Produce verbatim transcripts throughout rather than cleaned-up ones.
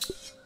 You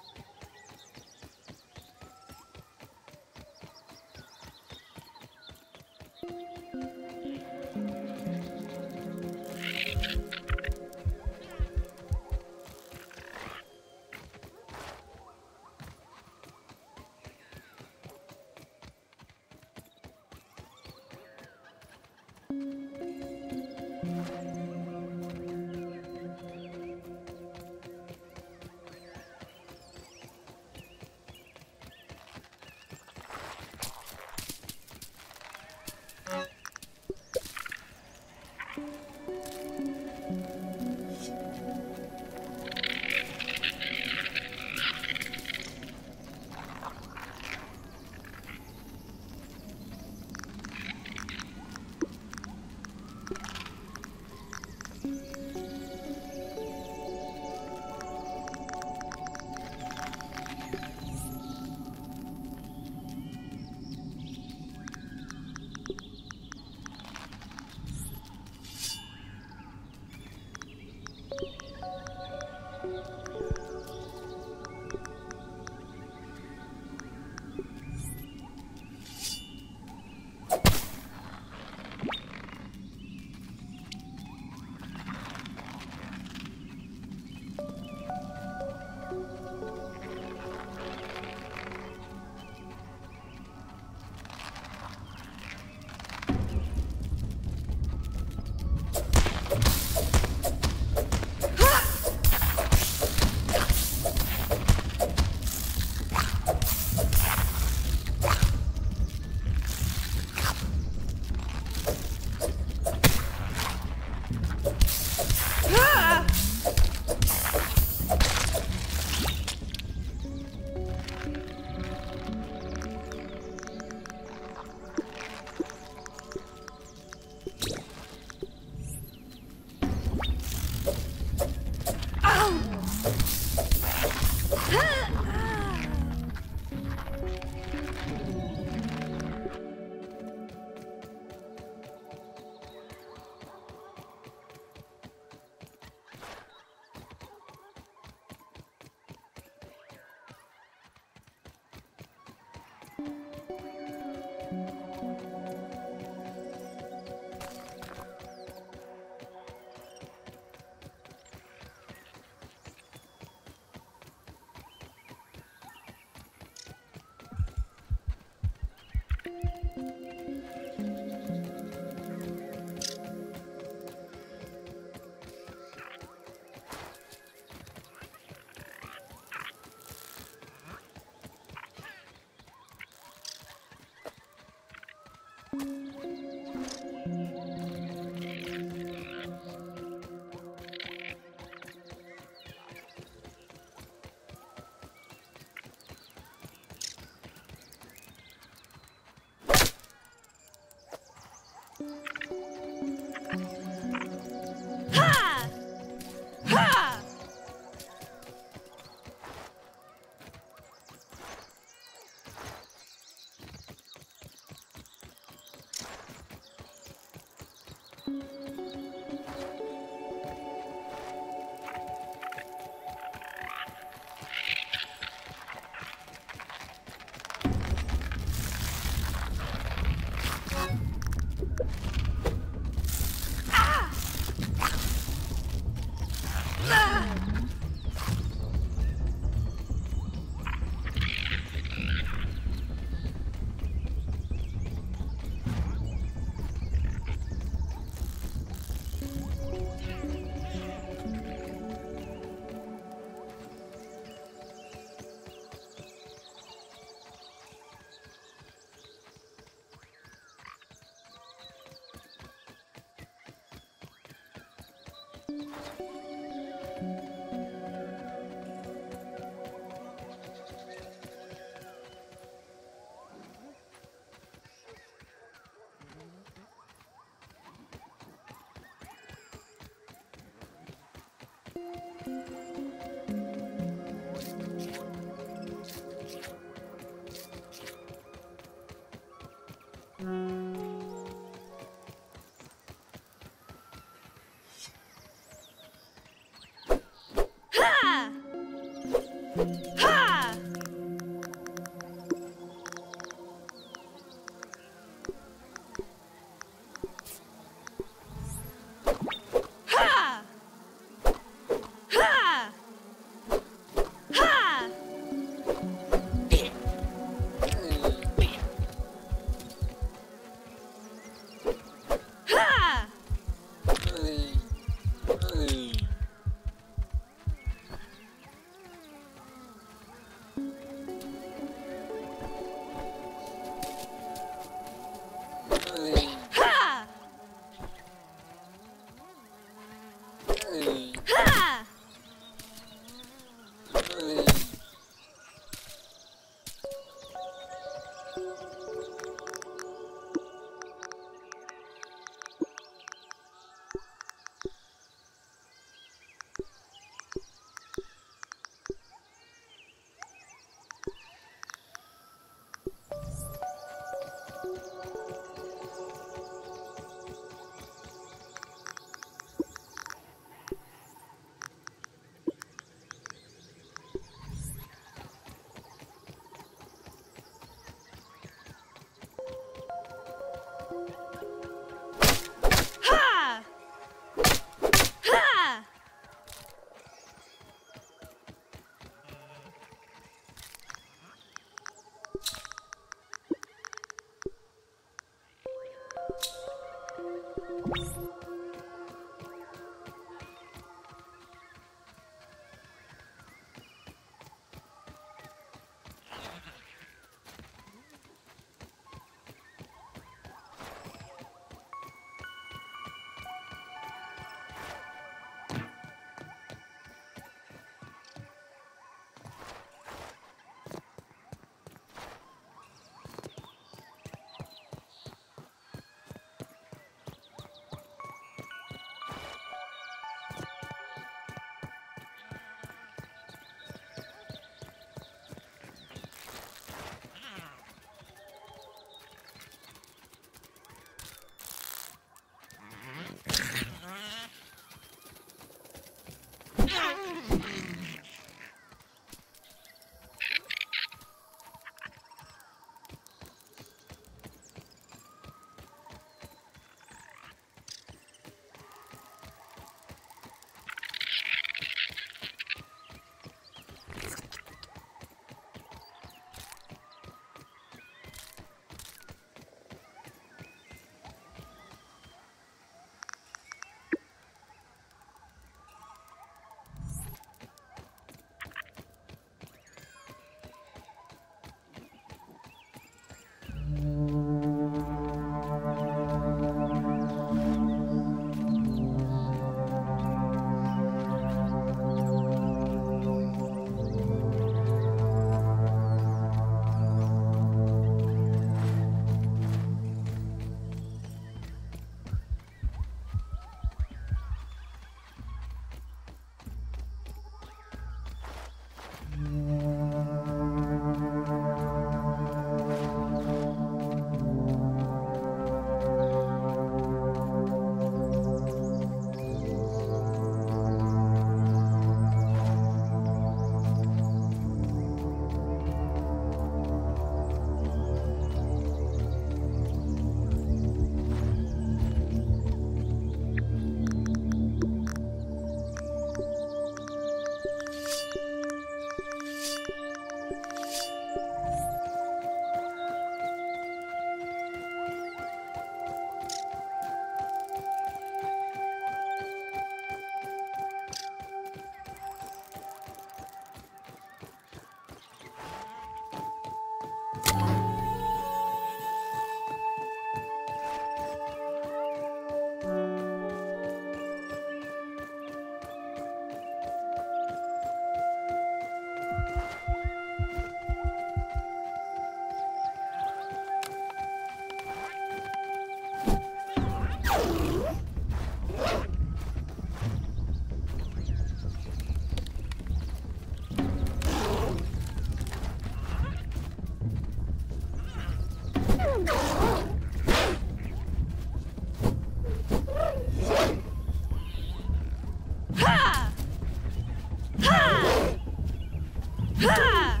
Ha!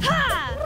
Ha!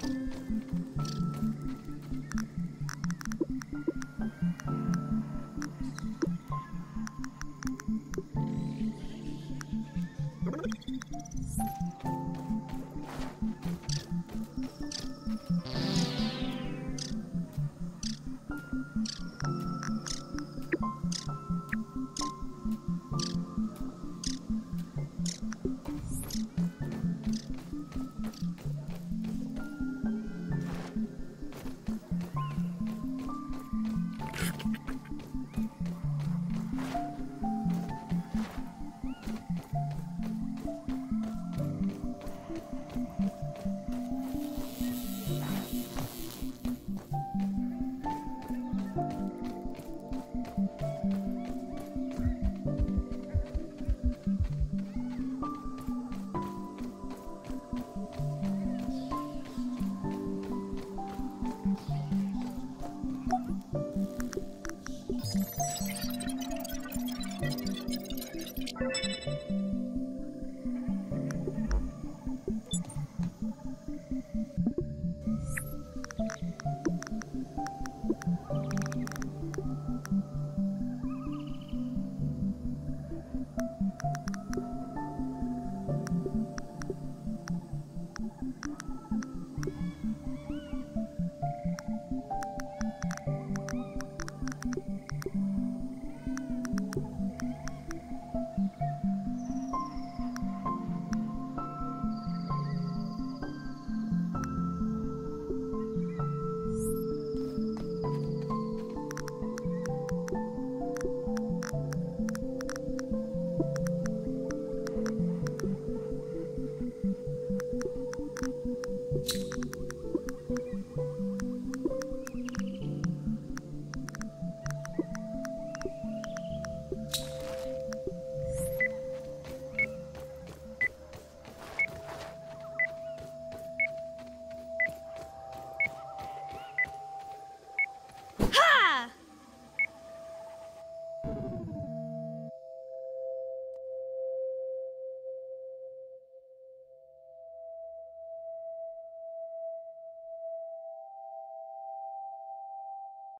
Thank you.